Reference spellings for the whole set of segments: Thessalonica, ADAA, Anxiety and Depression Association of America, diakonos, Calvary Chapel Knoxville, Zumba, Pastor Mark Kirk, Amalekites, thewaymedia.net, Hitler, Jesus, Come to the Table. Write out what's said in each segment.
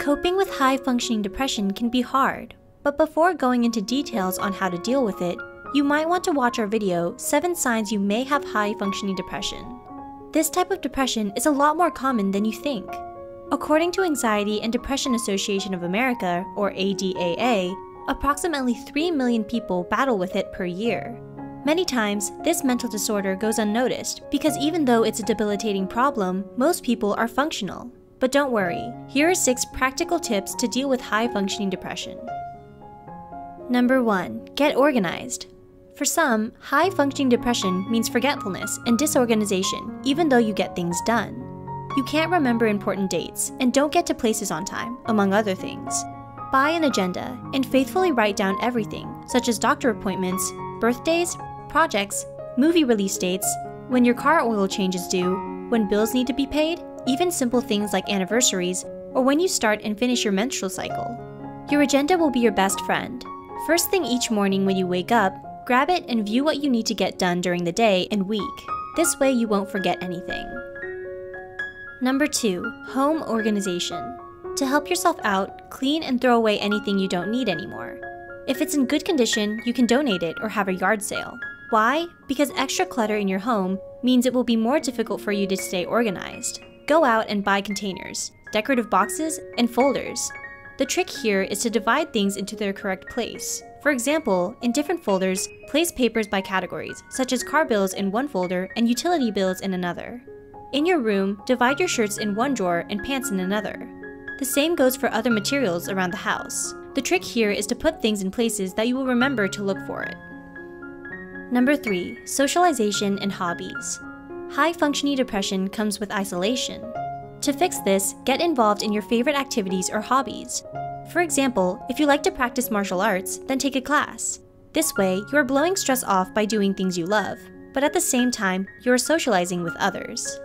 Coping with high-functioning depression can be hard, but before going into details on how to deal with it, you might want to watch our video, 7 Signs You May Have High-Functioning Depression. This type of depression is a lot more common than you think. According to Anxiety and Depression Association of America, or ADAA, approximately 3 million people battle with it per year. Many times, this mental disorder goes unnoticed because even though it's a debilitating problem, most people are functional. But don't worry, here are 6 practical tips to deal with high-functioning depression. Number 1. Get organized. For some, high-functioning depression means forgetfulness and disorganization, even though you get things done. You can't remember important dates and don't get to places on time, among other things. Buy an agenda and faithfully write down everything, such as doctor appointments, birthdays, projects, movie release dates, when your car oil change is due, when bills need to be paid, even simple things like anniversaries, or when you start and finish your menstrual cycle. Your agenda will be your best friend. First thing each morning when you wake up, grab it and view what you need to get done during the day and week. This way you won't forget anything. Number 2, home organization. To help yourself out, clean and throw away anything you don't need anymore. If it's in good condition, you can donate it or have a yard sale. Why? Because extra clutter in your home means it will be more difficult for you to stay organized. Go out and buy containers, decorative boxes, and folders. The trick here is to divide things into their correct place. For example, in different folders, place papers by categories, such as car bills in one folder and utility bills in another. In your room, divide your shirts in one drawer and pants in another. The same goes for other materials around the house. The trick here is to put things in places that you will remember to look for it. Number 3, socialization and hobbies. High-functioning depression comes with isolation. To fix this, get involved in your favorite activities or hobbies. For example, if you like to practice martial arts, then take a class. This way, you are blowing stress off by doing things you love, but at the same time, you are socializing with others.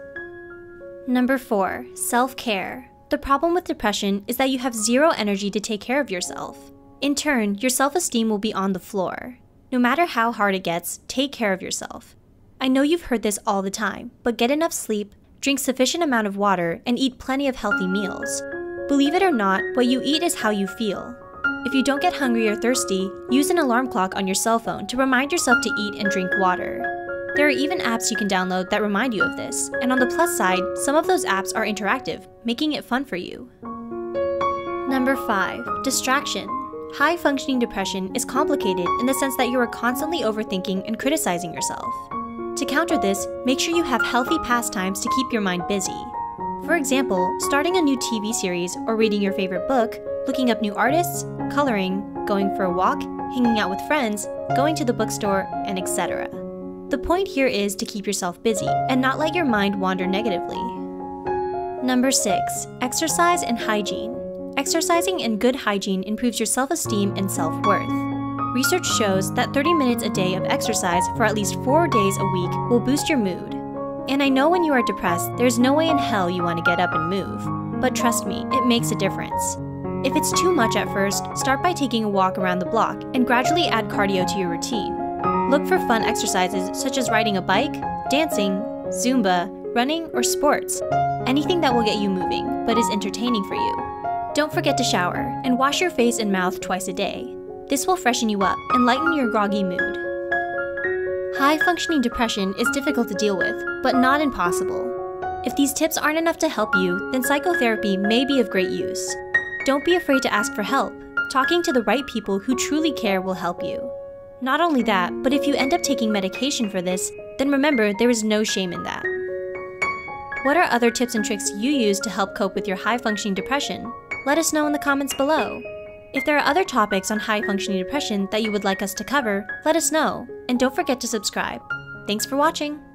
Number 4, self-care. The problem with depression is that you have zero energy to take care of yourself. In turn, your self-esteem will be on the floor. No matter how hard it gets, take care of yourself. I know you've heard this all the time, but get enough sleep, drink sufficient amount of water, and eat plenty of healthy meals. Believe it or not, what you eat is how you feel. If you don't get hungry or thirsty, use an alarm clock on your cell phone to remind yourself to eat and drink water. There are even apps you can download that remind you of this, and on the plus side, some of those apps are interactive, making it fun for you. Number 5, distraction. High-functioning depression is complicated in the sense that you are constantly overthinking and criticizing yourself. To counter this, make sure you have healthy pastimes to keep your mind busy. For example, starting a new TV series or reading your favorite book, looking up new artists, coloring, going for a walk, hanging out with friends, going to the bookstore, and etc. The point here is to keep yourself busy and not let your mind wander negatively. Number 6, exercise and hygiene. Exercising and good hygiene improves your self-esteem and self-worth. Research shows that 30 minutes a day of exercise for at least 4 days a week will boost your mood. And I know when you are depressed, there's no way in hell you want to get up and move. But trust me, it makes a difference. If it's too much at first, start by taking a walk around the block and gradually add cardio to your routine. Look for fun exercises such as riding a bike, dancing, Zumba, running, or sports. Anything that will get you moving, but is entertaining for you. Don't forget to shower and wash your face and mouth twice a day. This will freshen you up and lighten your groggy mood. High-functioning depression is difficult to deal with, but not impossible. If these tips aren't enough to help you, then psychotherapy may be of great use. Don't be afraid to ask for help. Talking to the right people who truly care will help you. Not only that, but if you end up taking medication for this, then remember there is no shame in that. What are other tips and tricks you use to help cope with your high-functioning depression? Let us know in the comments below. If there are other topics on high-functioning depression that you would like us to cover, let us know, and don't forget to subscribe. Thanks for watching!